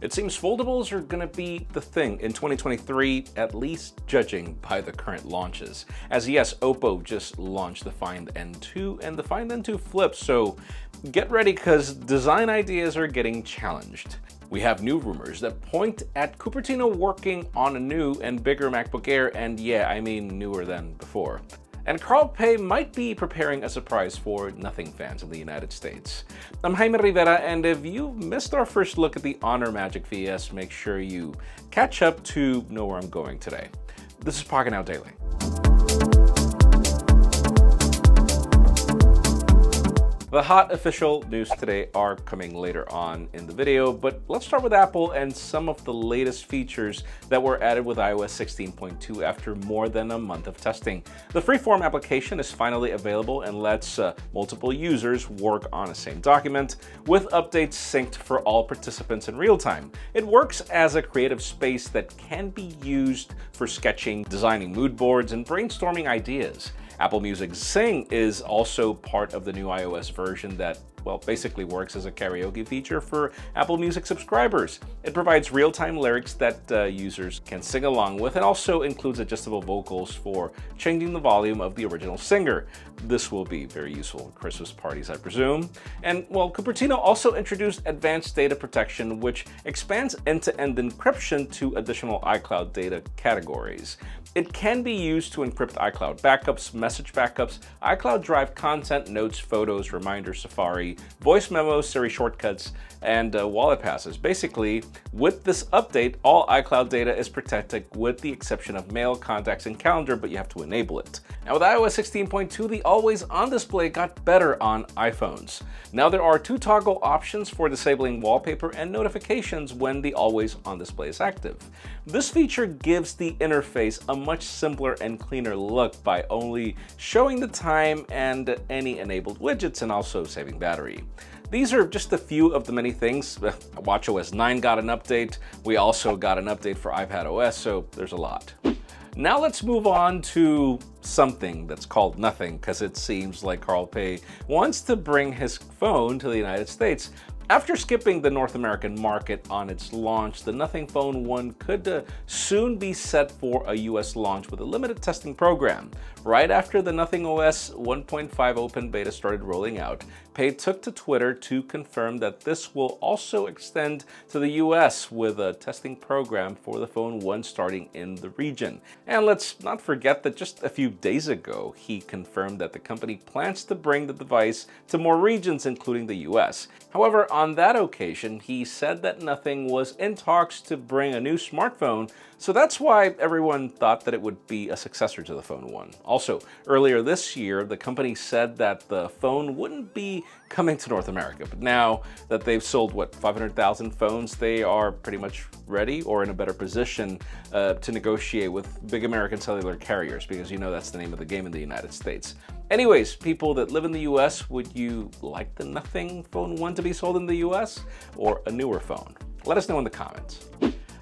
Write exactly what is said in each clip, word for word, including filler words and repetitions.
It seems foldables are gonna be the thing in twenty twenty-three, at least judging by the current launches. As yes, Oppo just launched the Find N two and the Find N two Flip, so get ready because design ideas are getting challenged. We have new rumors that point at Cupertino working on a new and bigger MacBook Air, and yeah, I mean newer than before. And Carl Pei might be preparing a surprise for Nothing fans in the United States. I'm Jaime Rivera, and if you missed our first look at the Honor Magic V S, make sure you catch up to know where I'm going today. This is Pocketnow Daily. The hot official news today are coming later on in the video, but let's start with Apple and some of the latest features that were added with i O S sixteen point two after more than a month of testing. The Freeform application is finally available and lets uh, multiple users work on a same document with updates synced for all participants in real time. It works as a creative space that can be used for sketching, designing mood boards, and brainstorming ideas. Apple Music Sing is also part of the new iOS version that, well, basically works as a karaoke feature for Apple Music subscribers. It provides real-time lyrics that uh, users can sing along with and also includes adjustable vocals for changing the volume of the original singer. This will be very useful at Christmas parties, I presume. And, well, Cupertino also introduced advanced data protection, which expands end-to-end encryption to additional iCloud data categories. It can be used to encrypt iCloud backups, message backups, iCloud Drive content, notes, photos, reminders, Safari, Voice Memos, Siri Shortcuts, and uh, wallet passes. Basically, with this update, all iCloud data is protected with the exception of mail, contacts, and calendar, but you have to enable it. Now with i O S sixteen point two, the always-on display got better on iPhones. Now there are two toggle options for disabling wallpaper and notifications when the always-on display is active. This feature gives the interface a much simpler and cleaner look by only showing the time and any enabled widgets and also saving battery. These are just a few of the many things. watch O S nine got an update. We also got an update for iPadOS, so there's a lot. Now let's move on to something that's called Nothing, because it seems like Carl Pei wants to bring his phone to the United States. After skipping the North American market on its launch, the Nothing Phone one could uh, soon be set for a U S launch with a limited testing program. Right after the Nothing O S one point five open beta started rolling out, Pei took to Twitter to confirm that this will also extend to the U S with a testing program for the Phone one starting in the region. And let's not forget that just a few days ago, he confirmed that the company plans to bring the device to more regions, including the U S. However, on that occasion, he said that Nothing was in talks to bring a new smartphone, so that's why everyone thought that it would be a successor to the Phone one. Also, earlier this year, the company said that the Phone wouldn't be coming to North America, but now that they've sold, what, five hundred thousand phones, they are pretty much ready or in a better position uh, to negotiate with big American cellular carriers, because you know that's the name of the game in the United States. Anyways, people that live in the U S, would you like the Nothing Phone one to be sold in the U S or a newer phone? Let us know in the comments.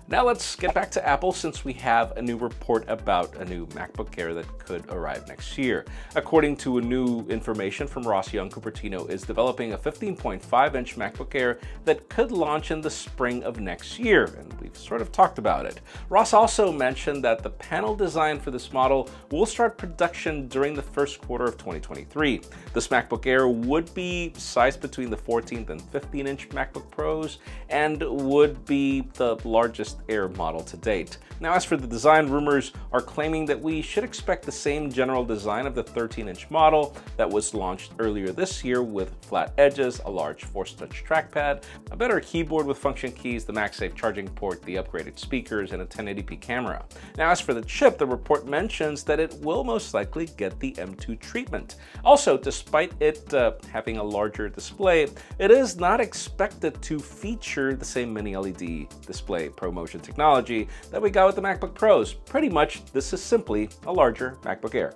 Now let's get back to Apple, since we have a new report about a new MacBook Air that could arrive next year. According to a new information from Ross Young, Cupertino is developing a fifteen point five inch MacBook Air that could launch in the spring of next year, and we've sort of talked about it. Ross also mentioned that the panel design for this model will start production during the first quarter of twenty twenty-three. This MacBook Air would be sized between the fourteen and fifteen inch MacBook Pros and would be the largest Air model to date. Now, as for the design, rumors are claiming that we should expect the same general design of the thirteen inch model that was launched earlier this year, with flat edges, a large force-touch trackpad, a better keyboard with function keys, the MagSafe charging port, the upgraded speakers, and a ten eighty p camera. Now, as for the chip, the report mentions that it will most likely get the M two treatment. Also, despite it uh, having a larger display, it is not expected to feature the same mini L E D display promotion technology that we got with the MacBook Pros. Pretty much, this is simply a larger MacBook Air.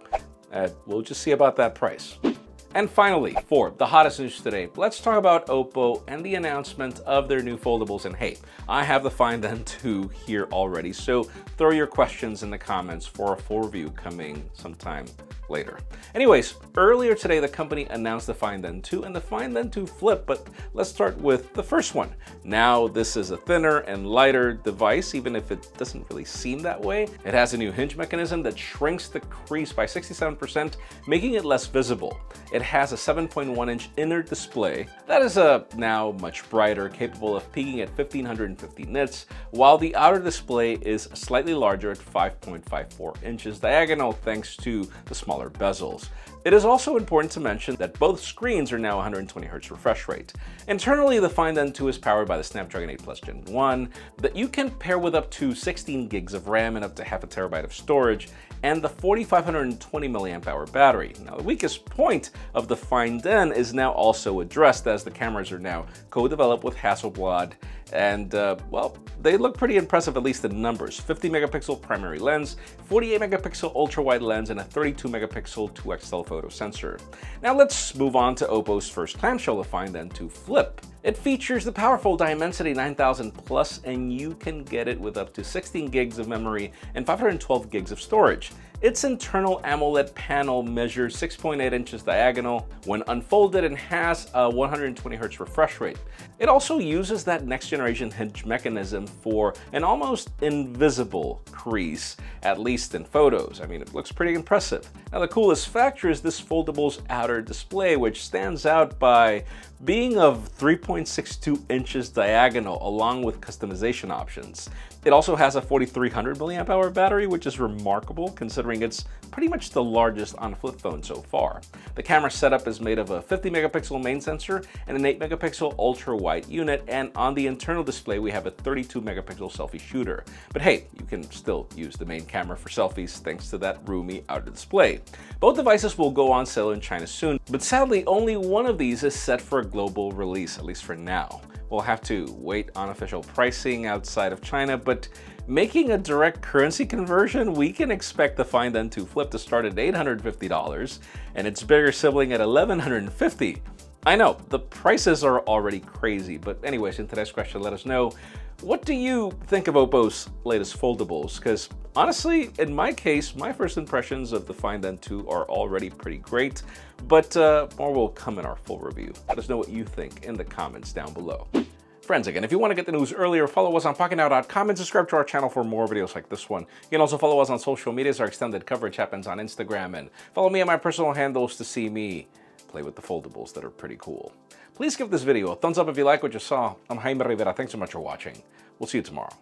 Uh, we'll just see about that price. And finally, for the hottest news today, let's talk about Oppo and the announcement of their new foldables. And hey, I have the Find N two here already, so throw your questions in the comments for a full review coming sometime later. Anyways, earlier today the company announced the Find N two and the Find N two Flip, but let's start with the first one. Now this is a thinner and lighter device, even if it doesn't really seem that way. It has a new hinge mechanism that shrinks the crease by sixty-seven percent, making it less visible. It has a seven point one inch inner display that is uh, now much brighter, capable of peaking at fifteen fifty nits, while the outer display is slightly larger at five point five four inches diagonal thanks to the smaller bezels. It is also important to mention that both screens are now one hundred twenty hertz refresh rate. Internally, the Find N two is powered by the Snapdragon eight Plus Gen one that you can pair with up to sixteen gigs of RAM and up to half a terabyte of storage, and the forty-five twenty milliamp hour battery. Now, the weakest point of the Find N is now also addressed, as the cameras are now co-developed with Hasselblad, and uh, well, they look pretty impressive, at least in numbers. fifty megapixel primary lens, forty-eight megapixel ultra-wide lens, and a thirty-two megapixel two X telephoto sensor. Now let's move on to Oppo's first clamshell, the Find N two Flip. It features the powerful Dimensity nine thousand plus, and you can get it with up to sixteen gigs of memory and five hundred twelve gigs of storage. Its internal AMOLED panel measures six point eight inches diagonal when unfolded and has a one hundred twenty hertz refresh rate. It also uses that next generation hinge mechanism for an almost invisible crease, at least in photos. I mean, it looks pretty impressive. Now, the coolest factor is this foldable's outer display, which stands out by being of three point six two inches diagonal, along with customization options. It also has a forty-three hundred milliamp hour battery, which is remarkable considering it's pretty much the largest on a flip phone so far. The camera setup is made of a fifty megapixel main sensor and an eight megapixel ultra wide unit, and on the internal display we have a thirty-two megapixel selfie shooter. But hey, you can still use the main camera for selfies thanks to that roomy outer display. Both devices will go on sale in China soon, but sadly only one of these is set for a global release, at least for now. We'll have to wait on official pricing outside of China, but making a direct currency conversion, we can expect the Find N two Flip to start at eight hundred fifty dollars and its bigger sibling at eleven fifty. I know, the prices are already crazy, but anyways, in today's question, let us know, what do you think of Oppo's latest foldables? Because honestly, in my case, my first impressions of the Find N two are already pretty great, but uh, more will come in our full review. Let us know what you think in the comments down below. Friends, again, if you want to get the news earlier, follow us on Pocketnow dot com and subscribe to our channel for more videos like this one. You can also follow us on social medias. Our extended coverage happens on Instagram, and follow me on my personal handles to see me play with the foldables that are pretty cool. Please give this video a thumbs up if you like what you saw. I'm Jaime Rivera. Thanks so much for watching. We'll see you tomorrow.